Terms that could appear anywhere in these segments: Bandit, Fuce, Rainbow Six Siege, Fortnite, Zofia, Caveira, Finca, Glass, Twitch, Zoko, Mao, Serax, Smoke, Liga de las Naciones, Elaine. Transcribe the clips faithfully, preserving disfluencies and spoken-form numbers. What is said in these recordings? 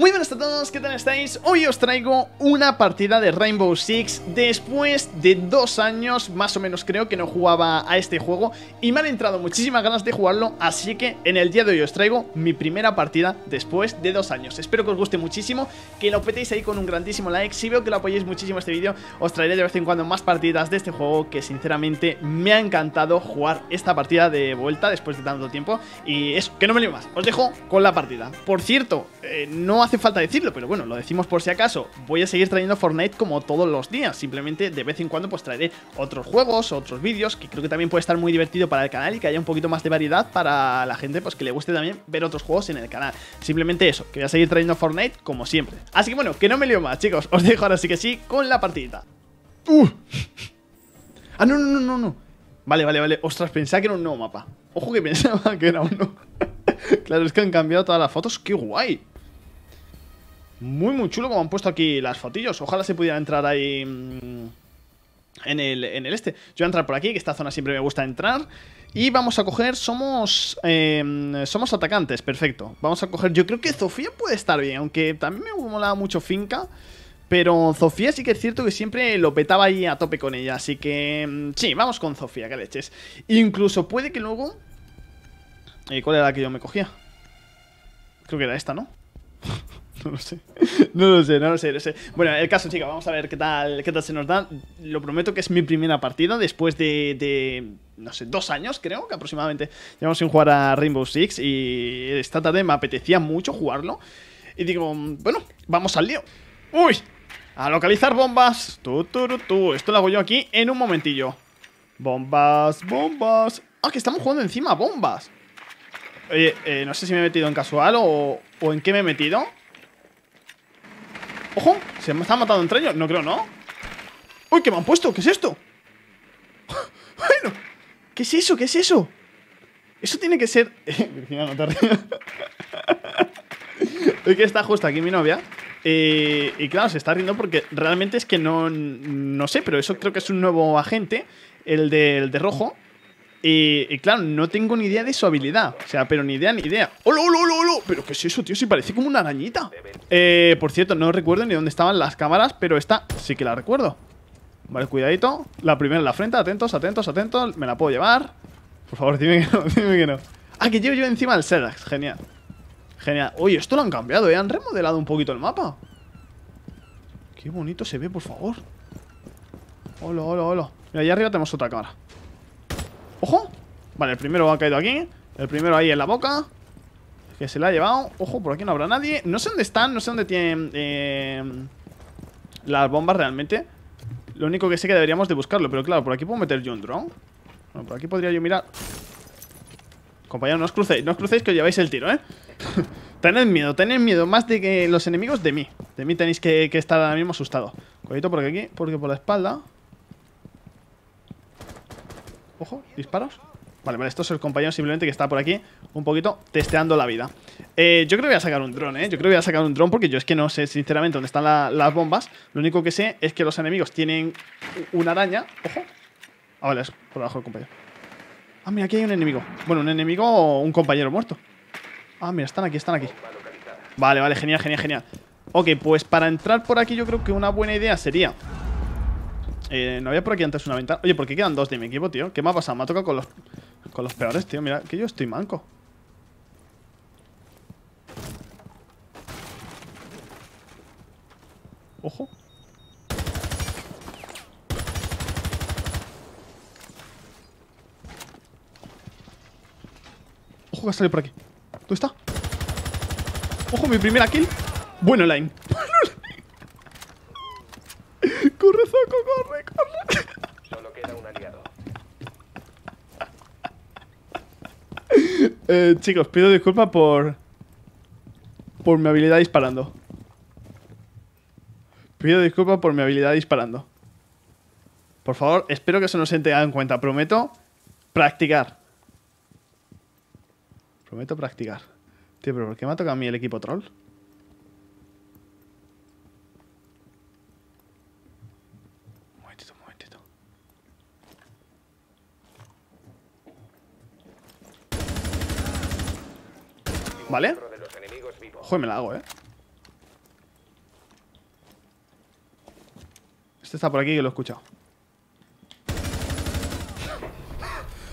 Muy buenas a todos, ¿qué tal estáis? Hoy os traigo una partida de Rainbow Six. Después de dos años, más o menos creo, que no jugaba a este juego, y me han entrado muchísimas ganas de jugarlo. Así que en el día de hoy os traigo mi primera partida después de dos años. Espero que os guste muchísimo, que lo petéis ahí con un grandísimo like. Si veo que lo apoyéis muchísimo este vídeo, os traeré de vez en cuando más partidas de este juego, que sinceramente me ha encantado jugar esta partida de vuelta después de tanto tiempo. Y eso, que no me lío más, os dejo con la partida. Por cierto, eh, no hace hace falta decirlo, pero bueno, lo decimos por si acaso. Voy a seguir trayendo Fortnite como todos los días, simplemente de vez en cuando pues traeré otros juegos, otros vídeos, que creo que también puede estar muy divertido para el canal y que haya un poquito más de variedad para la gente, pues que le guste también ver otros juegos en el canal. Simplemente eso, que voy a seguir trayendo Fortnite como siempre. Así que bueno, que no me lío más, chicos, os dejo ahora sí que sí con la partidita. ¡Uh! ¡Ah, no, no, no, no, no! Vale, vale, vale, ostras, pensaba que era un nuevo mapa. Ojo que pensaba que era uno. Claro, es que han cambiado todas las fotos, ¡qué guay! Muy, muy chulo como han puesto aquí las fotillos. Ojalá se pudiera entrar ahí en el, en el este. Yo voy a entrar por aquí, que esta zona siempre me gusta entrar. Y vamos a coger... Somos... Eh, somos atacantes, perfecto. Vamos a coger... Yo creo que Zofia puede estar bien, aunque también me molaba mucho Finca. Pero Zofia sí que es cierto que siempre lo petaba ahí a tope con ella. Así que... Sí, vamos con Zofia, que leches. Incluso puede que luego... Eh, ¿Cuál era la que yo me cogía? Creo que era esta, ¿no? No lo sé, no lo sé, no lo sé, no lo sé. Bueno, el caso, chicos, vamos a ver qué tal, qué tal se nos da. Lo prometo que es mi primera partida después de, de, no sé, dos años creo que aproximadamente llevamos sin jugar a Rainbow Six. Y esta tarde me apetecía mucho jugarlo. Y digo, bueno, vamos al lío. ¡Uy! A localizar bombas. Tú, tú, tú, tú. Esto lo hago yo aquí en un momentillo. Bombas, bombas. Ah, que estamos jugando encima bombas. Oye, eh, no sé si me he metido en casual o, o en qué me he metido. ¡Ojo! ¿Se me están matando entre ellos? No creo, ¿no? ¡Uy, qué me han puesto! ¿Qué es esto? Bueno, ¿qué es eso? ¿Qué es eso? Eso tiene que ser... Virginia, no te rías. Es que está justo aquí mi novia. Eh, y claro, se está riendo porque realmente es que no... No sé, pero eso creo que es un nuevo agente. El de, el de rojo. Y, y claro, no tengo ni idea de su habilidad. O sea, pero ni idea, ni idea. ¡Hola, hola, hola, hola! ¿Pero qué es eso, tío? Si parece como una arañita. Eh, por cierto, no recuerdo ni dónde estaban las cámaras, pero esta sí que la recuerdo. Vale, cuidadito. La primera en la frente, atentos, atentos, atentos. ¿Me la puedo llevar? Por favor, dime que no, dime que no. Ah, que llevo yo encima el Serax, genial. Genial. Oye, esto lo han cambiado, ¿eh? Han remodelado un poquito el mapa. Qué bonito se ve, por favor. Hola, hola, hola. Mira, allá arriba tenemos otra cámara. ¡Ojo! Vale, el primero ha caído aquí. El primero ahí en la boca, que se la ha llevado. Ojo, por aquí no habrá nadie. No sé dónde están, no sé dónde tienen eh, las bombas realmente. Lo único que sé que deberíamos de buscarlo. Pero claro, por aquí puedo meter yo un drone. Bueno, por aquí podría yo mirar. Compañero, no os crucéis, no os crucéis, que os lleváis el tiro, ¿eh? Tened miedo, tened miedo. Más de que los enemigos, de mí. De mí tenéis que, que estar ahora mismo asustado. Cuidado por aquí, porque por la espalda. Ojo, disparos. Vale, vale, esto es el compañero simplemente que está por aquí un poquito testeando la vida. eh, Yo creo que voy a sacar un dron, eh Yo creo que voy a sacar un dron porque yo es que no sé sinceramente dónde están la, las bombas. Lo único que sé es que los enemigos tienen una araña. Ojo. Ah, vale, es por abajo el compañero. Ah, mira, aquí hay un enemigo. Bueno, un enemigo o un compañero muerto. Ah, mira, están aquí, están aquí. Vale, vale, genial, genial, genial. Ok, pues para entrar por aquí yo creo que una buena idea sería... Eh, no había por aquí antes una ventana. Oye, ¿por qué quedan dos de mi equipo, tío? ¿Qué me ha pasado? Me ha tocado con los, con los peores, tío. Mira, que yo estoy manco. Ojo. Ojo que ha salido por aquí. ¿Dónde está? Ojo, mi primera kill. Bueno, line. Corre, Zoco, corre, corre. Solo queda un aliado. eh, chicos, pido disculpas por por mi habilidad disparando. Pido disculpas por mi habilidad disparando. Por favor, espero que eso no se tenga en cuenta. Prometo practicar. Prometo practicar. Tío, pero ¿por qué me ha tocado a mí el equipo troll? ¿Vale? Joder, me la hago, eh. Este está por aquí, que lo he escuchado.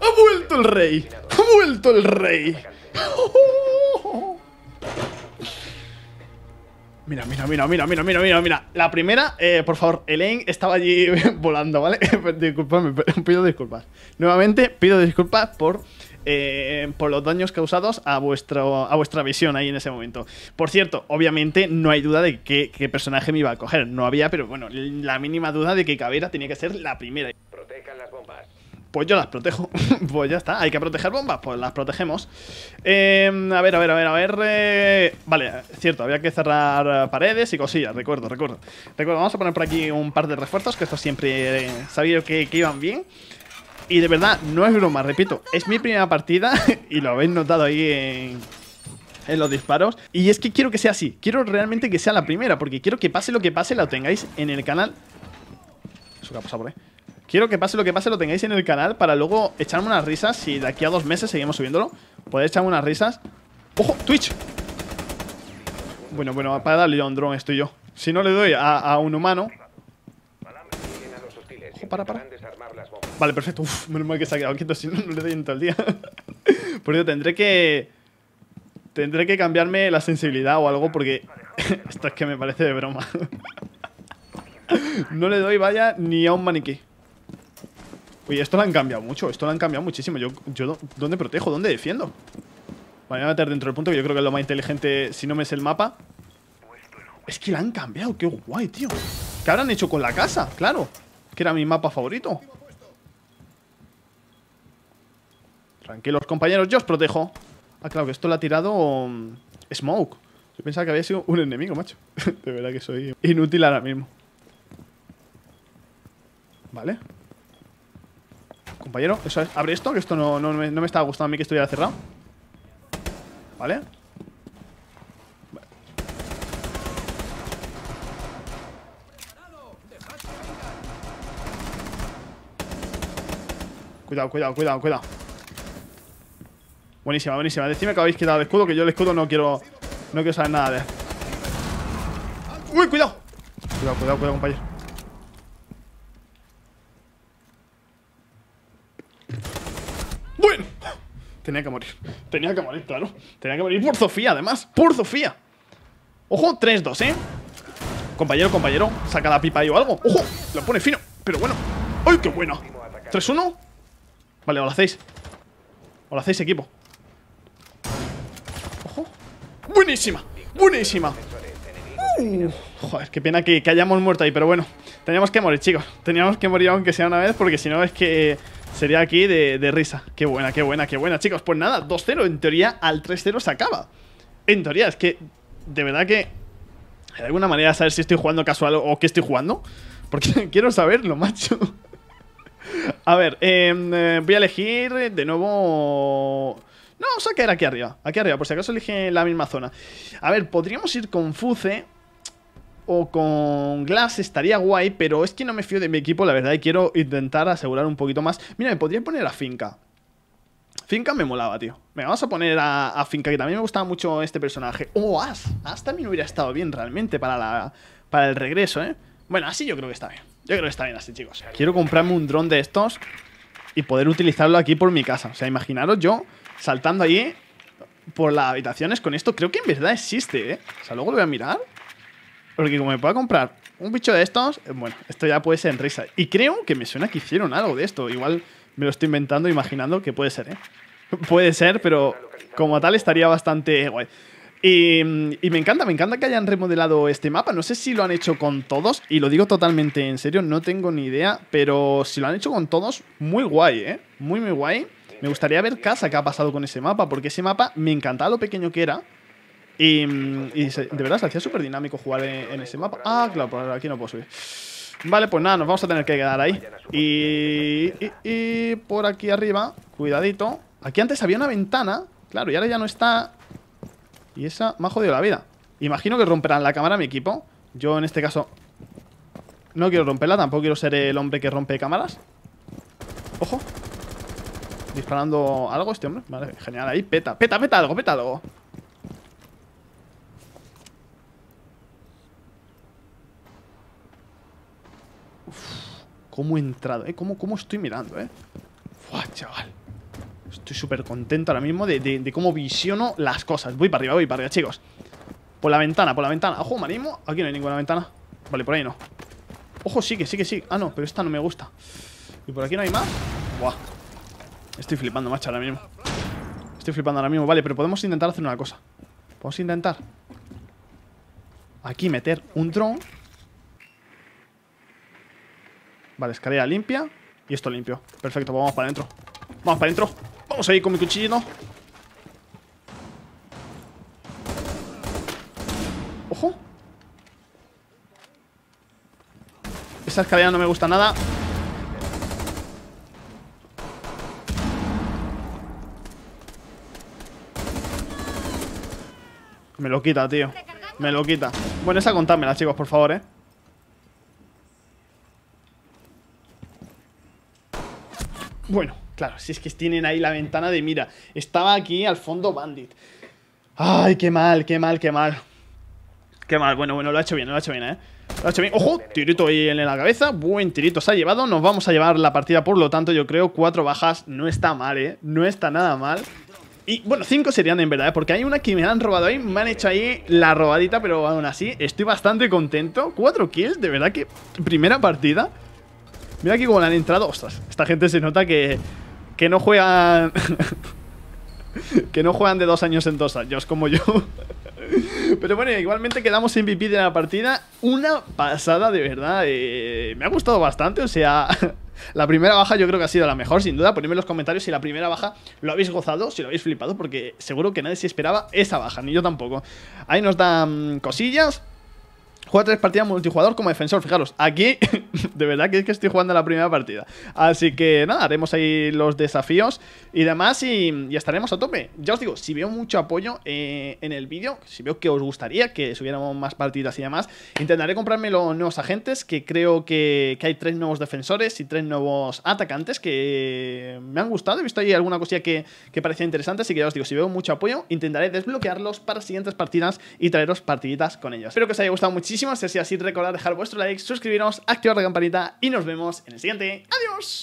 ¡Ha vuelto el rey! ¡Ha vuelto el rey! Mira, mira, mira, mira, mira, mira, mira, mira. La primera, eh, por favor, Elaine estaba allí volando, ¿vale? Disculpadme, pido disculpas. Nuevamente, pido disculpas por... Eh, por los daños causados a, vuestro, a vuestra visión ahí en ese momento. Por cierto, obviamente no hay duda de qué, qué personaje me iba a coger. No había, pero bueno, la mínima duda de que Caveira tenía que ser la primera. Protejan las bombas. Pues yo las protejo. Pues ya está, hay que proteger bombas, pues las protegemos. eh, A ver, a ver, a ver, a ver eh... Vale, cierto, había que cerrar paredes y cosillas, recuerdo, recuerdo Recuerdo, vamos a poner por aquí un par de refuerzos, que estos siempre eh, sabía que, que iban bien. Y de verdad, no es broma, repito, es mi primera partida y lo habéis notado ahí en, en los disparos. Y es que quiero que sea así, quiero realmente que sea la primera, porque quiero que pase lo que pase, la tengáis en el canal. Eso que ha pasado por ahí. Quiero que pase lo que pase, lo tengáis en el canal para luego echarme unas risas. Si de aquí a dos meses seguimos subiéndolo, podéis echarme unas risas. ¡Ojo! ¡Twitch! Bueno, bueno, para darle a un dron estoy yo. Si no le doy a, a un humano... Ojo, para, para. Vale, perfecto. Uf, menos mal que se ha quedado quieto, si no, no le doy en todo el día. Por eso tendré que... Tendré que cambiarme la sensibilidad o algo, porque... Esto es que me parece de broma. No le doy, vaya, ni a un maniquí. Oye, esto lo han cambiado mucho. Esto lo han cambiado muchísimo. Yo, yo ¿dónde protejo? ¿Dónde defiendo? Vale, me voy a meter dentro del punto, que yo creo que es lo más inteligente si no me es el mapa. Es que lo han cambiado. Qué guay, tío. ¿Qué habrán hecho con la casa? Claro. Que era mi mapa favorito. Tranquilos, compañeros, yo os protejo. Ah, claro, que esto lo ha tirado um, Smoke. Yo pensaba que había sido un enemigo, macho. De verdad que soy inútil ahora mismo. Vale. Compañero, eso es, abre esto, que esto no, no, me, no me estaba gustando a mí que estuviera cerrado. Vale. Cuidado, cuidado, cuidado, cuidado. Buenísima, buenísima. Decime que habéis quitado el escudo, que yo el escudo no quiero. No quiero saber nada de él. ¡Uy, cuidado! Cuidado, cuidado, cuidado, compañero. ¡Bueno! Tenía que morir. Tenía que morir, claro. Tenía que morir por Zofia, además. Por Zofia. Ojo, tres dos, ¿eh? Compañero, compañero. Saca la pipa ahí o algo. ¡Ojo! Lo pone fino. Pero bueno. ¡Ay, qué bueno! tres uno. Vale, o lo hacéis. O lo hacéis, equipo. Ojo. Buenísima, buenísima. uh, Joder, qué pena que, que hayamos muerto ahí. Pero bueno, teníamos que morir, chicos. Teníamos que morir aunque sea una vez, porque si no es que sería aquí de, de risa. Qué buena, qué buena, qué buena, chicos. Pues nada, dos cero, en teoría al tres cero se acaba. En teoría, es que de verdad que de alguna manera saber si estoy jugando casual o qué estoy jugando, porque quiero saberlo, macho. A ver, eh, eh, voy a elegir de nuevo... No, vamos a caer aquí arriba, aquí arriba, por si acaso elige la misma zona. A ver, podríamos ir con Fuce o con Glass, estaría guay, pero es que no me fío de mi equipo, la verdad, y quiero intentar asegurar un poquito más. Mira, me podría poner a Finca. Finca me molaba, tío. Venga, vamos a poner a, a Finca, que también me gustaba mucho este personaje. Oh, As, As también hubiera estado bien realmente para, la, para el regreso, ¿eh? Bueno, así yo creo que está bien. Yo creo que está bien así, chicos. Quiero comprarme un dron de estos y poder utilizarlo aquí por mi casa. O sea, imaginaros yo saltando allí por las habitaciones con esto. Creo que en verdad existe, ¿eh? O sea, luego lo voy a mirar. Porque como me pueda comprar un bicho de estos, bueno, esto ya puede ser en risa. Y creo que me suena que hicieron algo de esto. Igual me lo estoy inventando, imaginando que puede ser, ¿eh? Puede ser, pero como tal estaría bastante guay. Y, y me encanta, me encanta que hayan remodelado este mapa. No sé si lo han hecho con todos, y lo digo totalmente en serio, no tengo ni idea. Pero si lo han hecho con todos, muy guay, ¿eh? Muy, muy guay. Me gustaría ver casa que ha pasado con ese mapa, porque ese mapa me encantaba lo pequeño que era. Y, y se, de verdad, se hacía súper dinámico jugar en, en ese mapa. Ah, claro, por aquí no puedo subir. Vale, pues nada, nos vamos a tener que quedar ahí. Y, y, y por aquí arriba, cuidadito. Aquí antes había una ventana, claro, y ahora ya no está... Y esa me ha jodido la vida. Imagino que romperán la cámara a mi equipo. Yo en este caso no quiero romperla, tampoco quiero ser el hombre que rompe cámaras. Ojo. Disparando algo este hombre. Vale, genial, ahí peta, peta, peta algo, peta algo. Uf, cómo he entrado, ¿eh? Cómo, cómo estoy mirando, ¿eh? Buah, chaval. Estoy súper contento ahora mismo de, de, de cómo visiono las cosas. Voy para arriba, voy para arriba, chicos. Por la ventana, por la ventana. Ojo, marismo. Aquí no hay ninguna ventana. Vale, por ahí no. Ojo, sí que sí que sí. Ah, no, pero esta no me gusta. ¿Y por aquí no hay más? Buah. Estoy flipando, macho, ahora mismo. Estoy flipando ahora mismo. Vale, pero podemos intentar hacer una cosa. Vamos a intentar aquí meter un dron. Vale, escalera limpia. Y esto limpio. Perfecto, pues vamos para adentro. Vamos para adentro. Vamos a ir con mi cuchillito. Ojo. Esa escalera no me gusta nada. Me lo quita, tío. Me lo quita. Bueno, esa contádmela, chicos, por favor, eh. Bueno, claro, si es que tienen ahí la ventana de mira. Estaba aquí al fondo Bandit. Ay, qué mal, qué mal, qué mal. Qué mal, bueno, bueno, lo ha hecho bien, lo ha hecho bien, eh. Lo ha hecho bien. Ojo, tirito ahí en la cabeza. Buen tirito se ha llevado. Nos vamos a llevar la partida, por lo tanto, yo creo, cuatro bajas. No está mal, eh. No está nada mal. Y bueno, cinco serían en verdad, ¿eh? Porque hay una que me han robado ahí, me han hecho ahí la robadita, pero aún así estoy bastante contento. Cuatro kills, de verdad que primera partida. Mira aquí cómo le han entrado. Ostras, esta gente se nota que, que no juegan... que no juegan de dos años en dos años, como yo. Pero bueno, igualmente quedamos M V P de la partida. Una pasada, de verdad. Eh, me ha gustado bastante, o sea... La primera baja yo creo que ha sido la mejor, sin duda. Ponedme en los comentarios si la primera baja lo habéis gozado, si lo habéis flipado, porque seguro que nadie se esperaba esa baja, ni yo tampoco. Ahí nos dan cosillas. Juega tres partidas multijugador como defensor. Fijaros, aquí de verdad que es que estoy jugando la primera partida. Así que nada, haremos ahí los desafíos y demás y, y estaremos a tope. Ya os digo, si veo mucho apoyo eh, en el vídeo, si veo que os gustaría que subiéramos más partidas y demás, intentaré comprarme los nuevos agentes, que creo que, que hay tres nuevos defensores y tres nuevos atacantes que me han gustado. He visto ahí alguna cosilla que, que parecía interesante, así que ya os digo, si veo mucho apoyo, intentaré desbloquearlos para siguientes partidas y traeros partiditas con ellos. Espero que os haya gustado muchísimo. Si es así, recordad dejar vuestro like, suscribiros, activar la campanita y nos vemos en el siguiente. ¡Adiós!